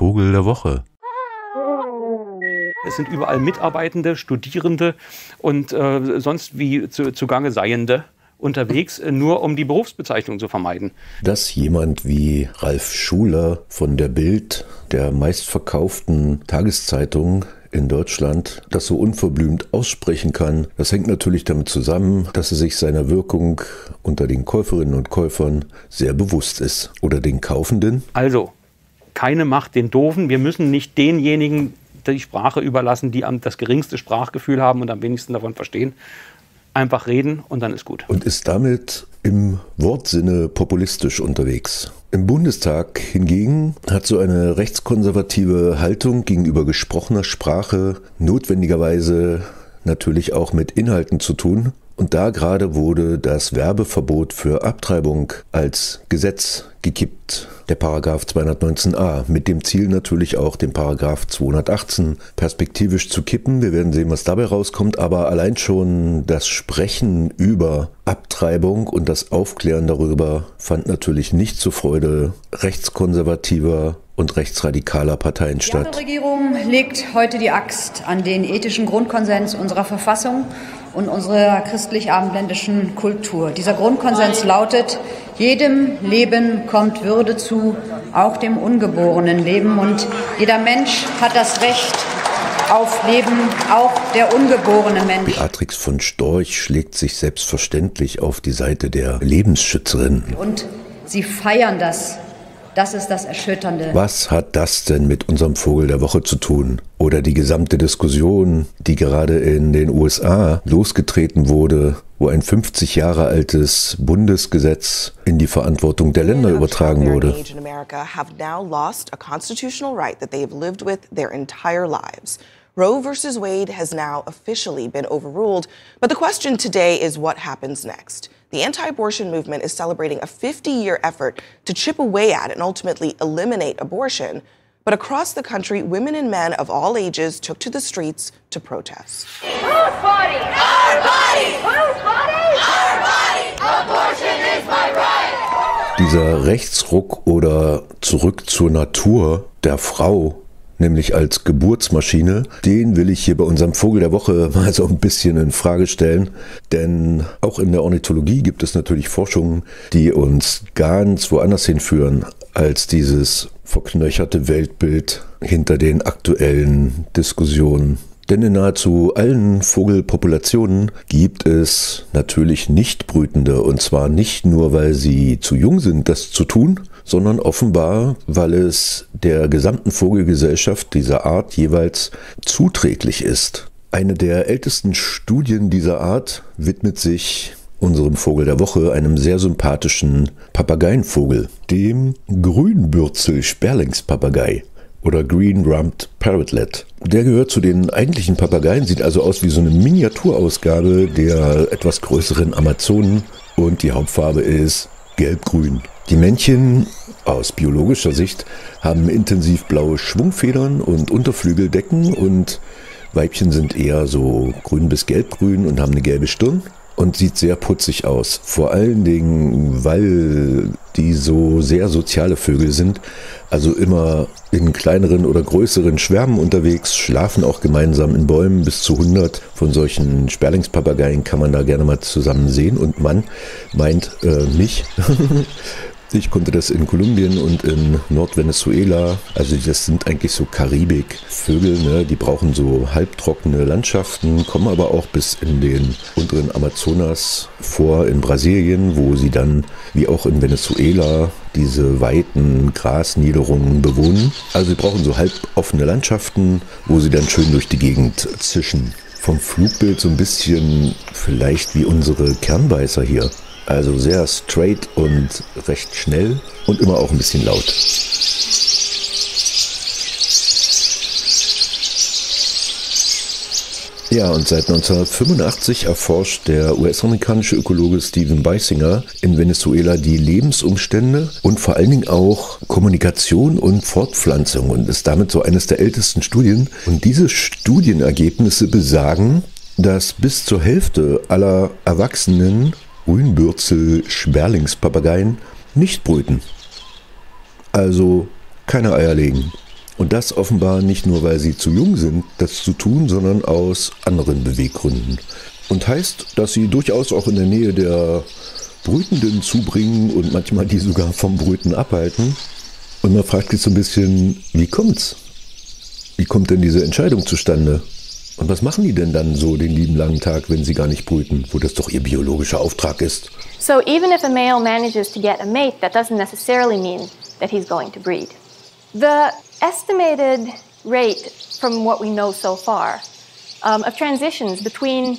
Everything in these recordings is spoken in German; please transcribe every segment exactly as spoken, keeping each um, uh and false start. Vogel der Woche. Es sind überall Mitarbeitende, Studierende und äh, sonst wie zu, zugange Seiende unterwegs, nur um die Berufsbezeichnung zu vermeiden. Dass jemand wie Ralf Schuler von der BILD, der meistverkauften Tageszeitung in Deutschland, das so unverblümt aussprechen kann, das hängt natürlich damit zusammen, dass er sich seiner Wirkung unter den Käuferinnen und Käufern sehr bewusst ist. Oder den Kaufenden. Also, keine Macht den Doofen. Wir müssen nicht denjenigen die Sprache überlassen, die das geringste Sprachgefühl haben und am wenigsten davon verstehen. Einfach reden und dann ist gut. Und ist damit im Wortsinne populistisch unterwegs. Im Bundestag hingegen hat so eine rechtskonservative Haltung gegenüber gesprochener Sprache notwendigerweise natürlich auch mit Inhalten zu tun. Und da gerade wurde das Werbeverbot für Abtreibung als Gesetz gekippt, der Paragraph zweihundertneunzehn a, mit dem Ziel natürlich auch den Paragraph zweihundertachtzehn perspektivisch zu kippen. Wir werden sehen, was dabei rauskommt, aber allein schon das Sprechen über Abtreibung und das Aufklären darüber fand natürlich nicht zur Freude rechtskonservativer und rechtsradikaler Parteien statt. Die Regierung legt heute die Axt an den ethischen Grundkonsens unserer Verfassung und unserer christlich-abendländischen Kultur. Dieser Grundkonsens lautet, jedem Leben kommt Würde zu, auch dem ungeborenen Leben. Und jeder Mensch hat das Recht auf Leben, auch der ungeborene Mensch. Beatrix von Storch schlägt sich selbstverständlich auf die Seite der Lebensschützerin. Und sie feiern das. Das ist das Erschütternde. Was hat das denn mit unserem Vogel der Woche zu tun? Oder die gesamte Diskussion, die gerade in den U S A losgetreten wurde, wo ein fünfzig Jahre altes Bundesgesetz in die Verantwortung der Länder übertragen wurde. Roe versus Wade has now officially been overruled, but the question today is what happens next. The anti-abortion movement is celebrating a fifty-year effort to chip away at and ultimately eliminate abortion, but across the country, women and men of all ages took to the streets to protest. Whose body? Our body! Whose body? Our body! Abortion is my right! Dieser Rechtsruck oder zurück zur Natur der Frau, nämlich als Geburtsmaschine, den will ich hier bei unserem Vogel der Woche mal so ein bisschen in Frage stellen. Denn auch in der Ornithologie gibt es natürlich Forschungen, die uns ganz woanders hinführen als dieses verknöcherte Weltbild hinter den aktuellen Diskussionen. Denn in nahezu allen Vogelpopulationen gibt es natürlich Nichtbrütende. Und zwar nicht nur, weil sie zu jung sind, das zu tun, sondern offenbar, weil es der gesamten Vogelgesellschaft dieser Art jeweils zuträglich ist. Eine der ältesten Studien dieser Art widmet sich unserem Vogel der Woche, einem sehr sympathischen Papageienvogel, dem Grünbürzel-Sperlingspapagei. Oder Green-rumped Parrotlet. Der gehört zu den eigentlichen Papageien, sieht also aus wie so eine Miniaturausgabe der etwas größeren Amazonen und die Hauptfarbe ist gelb-grün. Die Männchen aus biologischer Sicht haben intensiv blaue Schwungfedern und Unterflügeldecken und Weibchen sind eher so grün bis gelb-grün und haben eine gelbe Stirn. Und sieht sehr putzig aus. Vor allen Dingen, weil die so sehr soziale Vögel sind. Also immer in kleineren oder größeren Schwärmen unterwegs, schlafen auch gemeinsam in Bäumen. Bis zu hundert von solchen Sperlingspapageien kann man da gerne mal zusammen sehen. Und man meint äh, mich. Ich konnte das in Kolumbien und in Nordvenezuela, also das sind eigentlich so Karibikvögel, ne? Die brauchen so halbtrockene Landschaften, kommen aber auch bis in den unteren Amazonas vor in Brasilien, wo sie dann, wie auch in Venezuela, diese weiten Grasniederungen bewohnen. Also sie brauchen so halboffene Landschaften, wo sie dann schön durch die Gegend zischen. Vom Flugbild so ein bisschen vielleicht wie unsere Kernbeißer hier. Also sehr straight und recht schnell und immer auch ein bisschen laut. Ja, und seit neunzehnhundertfünfundachtzig erforscht der U S-amerikanische Ökologe Stephen Bisinger in Venezuela die Lebensumstände und vor allen Dingen auch Kommunikation und Fortpflanzung und ist damit so eines der ältesten Studien. Und diese Studienergebnisse besagen, dass bis zur Hälfte aller Erwachsenen Grünbürzel-Sperlingspapageien nicht brüten. Also keine Eier legen. Und das offenbar nicht nur, weil sie zu jung sind, das zu tun, sondern aus anderen Beweggründen. Und heißt, dass sie durchaus auch in der Nähe der Brütenden zubringen und manchmal die sogar vom Brüten abhalten. Und man fragt sich so ein bisschen, wie kommt's? Wie kommt denn diese Entscheidung zustande? Und was machen die denn dann so den lieben langen Tag, wenn sie gar nicht brüten, wo das doch ihr biologischer Auftrag ist? So even if a male manages to get a mate, that doesn't necessarily mean that he's going to breed. The estimated rate from what we know so far um, of transitions between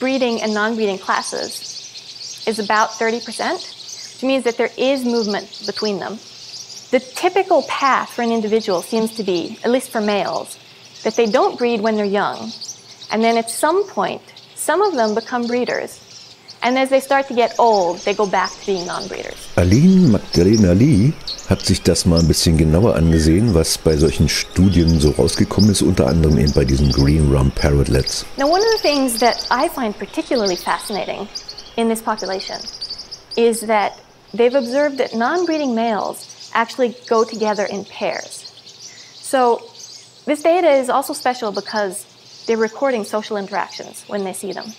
breeding and non-breeding classes is about thirty percent, which means that there is movement between them. The typical path for an individual seems to be, at least for males, that they don't breed when they're young, and then at some point, some of them become breeders. And as they start to get old, they go back to being non-breeders. Aline Ali hat sich das mal ein bisschen genauer angesehen, was bei solchen Studien so rausgekommen ist, unter anderem eben bei diesen Green-rumped Parrotlets. Now, one of the things that I find particularly fascinating in this population is that they've observed that non-breeding males actually go together in pairs. So this data is also special because they're recording social interactions when they see them.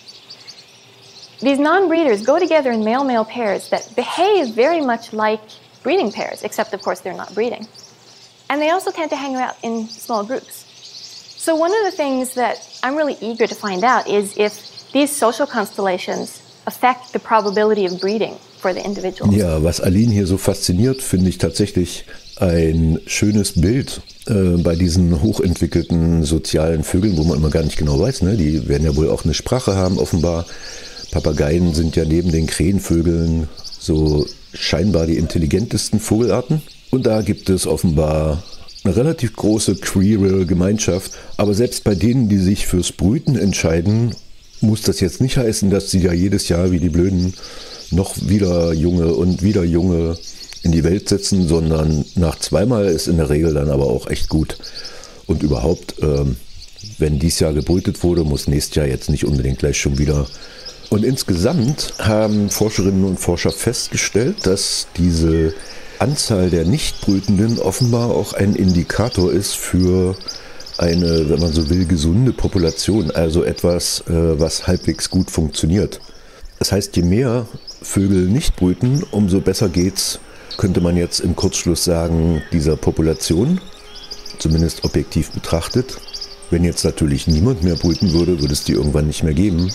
These non-breeders go together in male-male pairs that behave very much like breeding pairs, except of course they're not breeding. And they also tend to hang out in small groups. So one of the things that I'm really eager to find out is if these social constellations affect the probability of breeding for the individual. Ja, was Aline hier so fasziniert, finde ich tatsächlich ein schönes Bild äh, bei diesen hochentwickelten sozialen Vögeln, wo man immer gar nicht genau weiß, ne? Die werden ja wohl auch eine Sprache haben, offenbar. Papageien sind ja neben den Krähenvögeln so scheinbar die intelligentesten Vogelarten. Und da gibt es offenbar eine relativ große queere Gemeinschaft. Aber selbst bei denen, die sich fürs Brüten entscheiden, muss das jetzt nicht heißen, dass sie ja jedes Jahr wie die Blöden noch wieder Junge und wieder Junge in die Welt setzen, sondern nach zweimal ist in der Regel dann aber auch echt gut. Und überhaupt, ähm, wenn dieses Jahr gebrütet wurde, muss nächstes Jahr jetzt nicht unbedingt gleich schon wieder. Und insgesamt haben Forscherinnen und Forscher festgestellt, dass diese Anzahl der Nichtbrütenden offenbar auch ein Indikator ist für eine, wenn man so will, gesunde Population, also etwas, was halbwegs gut funktioniert. Das heißt, je mehr Vögel nicht brüten, umso besser geht's, könnte man jetzt im Kurzschluss sagen, dieser Population, zumindest objektiv betrachtet. Wenn jetzt natürlich niemand mehr brüten würde, würde es die irgendwann nicht mehr geben.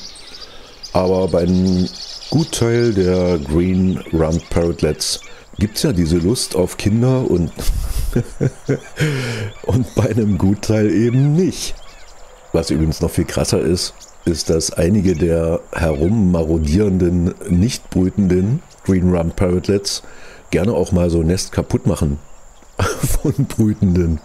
Aber bei einem Gutteil der Green-rumped Parrotlets gibt es ja diese Lust auf Kinder und, und bei einem Gutteil eben nicht. Was übrigens noch viel krasser ist, ist, dass einige der herummarodierenden, nicht brütenden Green-rumped Parrotlets gerne auch mal so ein Nest kaputt machen von Brütenden.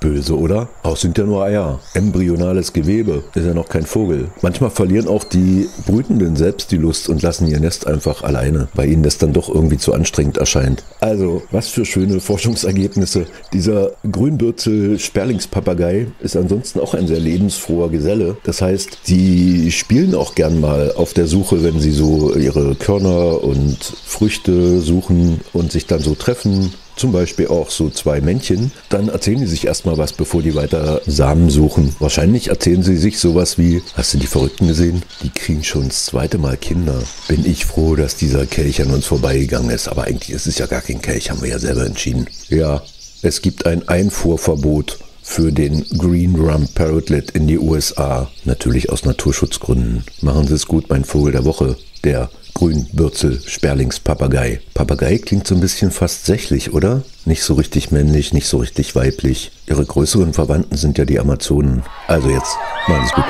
Böse, oder? Auch sind ja nur Eier. Embryonales Gewebe. Ist ja noch kein Vogel. Manchmal verlieren auch die Brütenden selbst die Lust und lassen ihr Nest einfach alleine, weil ihnen das dann doch irgendwie zu anstrengend erscheint. Also, was für schöne Forschungsergebnisse. Dieser Grünbürzel-Sperlingspapagei ist ansonsten auch ein sehr lebensfroher Geselle. Das heißt, die spielen auch gern mal auf der Suche, wenn sie so ihre Körner und Früchte suchen und sich dann so treffen. Zum Beispiel auch so zwei Männchen, dann erzählen die sich erstmal was, bevor die weiter Samen suchen. Wahrscheinlich erzählen sie sich sowas wie, hast du die Verrückten gesehen? Die kriegen schon das zweite Mal Kinder. Bin ich froh, dass dieser Kelch an uns vorbeigegangen ist, aber eigentlich ist es ja gar kein Kelch, haben wir ja selber entschieden. Ja, es gibt ein Einfuhrverbot für den Green-rumped Parrotlet in die U S A. Natürlich aus Naturschutzgründen. Machen Sie es gut, mein Vogel der Woche, der Grünbürzel-Sperlingspapagei. Papagei klingt so ein bisschen fast sächlich, oder? Nicht so richtig männlich, nicht so richtig weiblich. Ihre größeren Verwandten sind ja die Amazonen. Also jetzt, machen Sie es gut.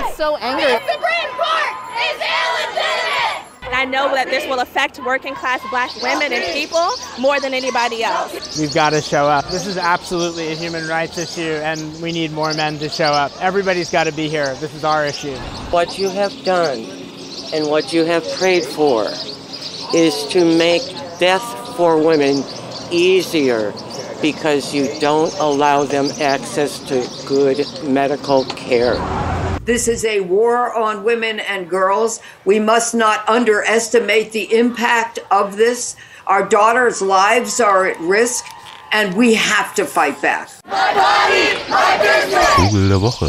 I know that this will affect working class black women and people more than anybody else. We've got to show up. This is absolutely a human rights issue and we need more men to show up. Everybody's got to be here. This is our issue. What you have done and what you have prayed for is to make death for women easier because you don't allow them access to good medical care. This is a war on women and girls. We must not underestimate the impact of this. Our daughters' lives are at risk, and we have to fight back. My body! Vogel der Woche.